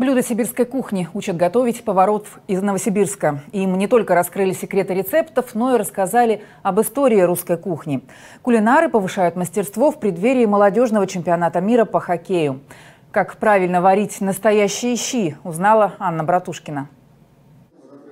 Блюда сибирской кухни учат готовить поваров из Новосибирска. Им не только раскрыли секреты рецептов, но и рассказали об истории русской кухни. Кулинары повышают мастерство в преддверии молодежного чемпионата мира по хоккею. Как правильно варить настоящие щи, узнала Анна Братушкина.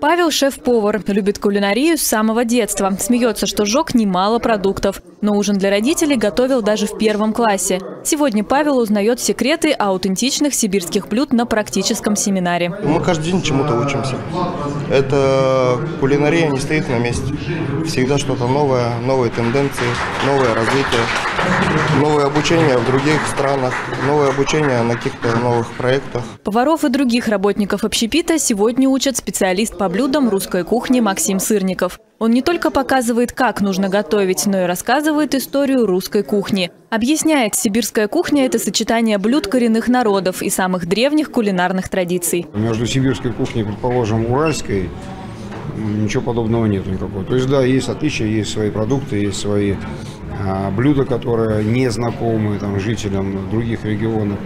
Павел – шеф-повар, любит кулинарию с самого детства. Смеется, что сжег немало продуктов. Но ужин для родителей готовил даже в первом классе. Сегодня Павел узнает секреты аутентичных сибирских блюд на практическом семинаре. Мы каждый день чему-то учимся. Это кулинария не стоит на месте. Всегда что-то новое, новые тенденции, новое развитие, новое обучение в других странах, новое обучение на каких-то новых проектах. Поваров и других работников общепита сегодня учат специалист по блюдам русской кухни Максим Сырников. Он не только показывает, как нужно готовить, но и рассказывает историю русской кухни. Объясняет, сибирская кухня – это сочетание блюд коренных народов и самых древних кулинарных традиций. Между сибирской кухней, предположим, уральской, ничего подобного нет никакого. То есть, да, есть отличия, есть свои продукты, есть свои блюда, которые не знакомы там, жителям других регионов.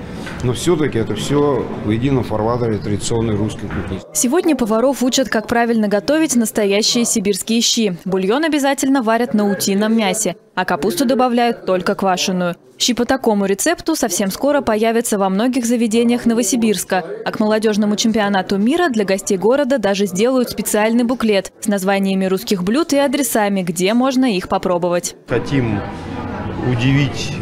Но все-таки это все в едином фарватере традиционной русской кухни. Сегодня поваров учат, как правильно готовить настоящие сибирские щи. Бульон обязательно варят на утином мясе, а капусту добавляют только квашеную. Щи по такому рецепту совсем скоро появятся во многих заведениях Новосибирска. А к молодежному чемпионату мира для гостей города даже сделают специальный буклет с названиями русских блюд и адресами, где можно их попробовать. Хотим удивить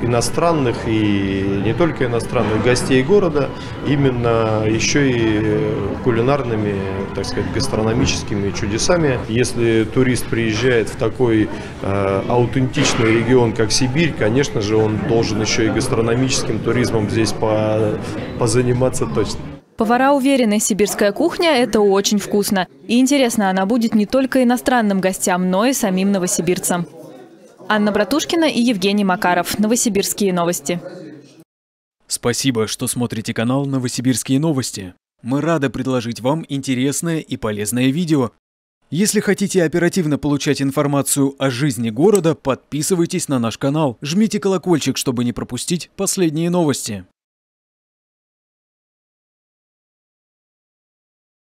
иностранных и не только иностранных гостей города, именно еще и кулинарными, так сказать, гастрономическими чудесами. Если турист приезжает в такой аутентичный регион, как Сибирь, конечно же, он должен еще и гастрономическим туризмом здесь позаниматься точно. Повара уверены, сибирская кухня – это очень вкусно. И интересно, она будет не только иностранным гостям, но и самим новосибирцам. Анна Братушкина и Евгений Макаров. Новосибирские новости. Спасибо, что смотрите канал «Новосибирские новости». Мы рады предложить вам интересное и полезное видео. Если хотите оперативно получать информацию о жизни города, подписывайтесь на наш канал, жмите колокольчик, чтобы не пропустить последние новости.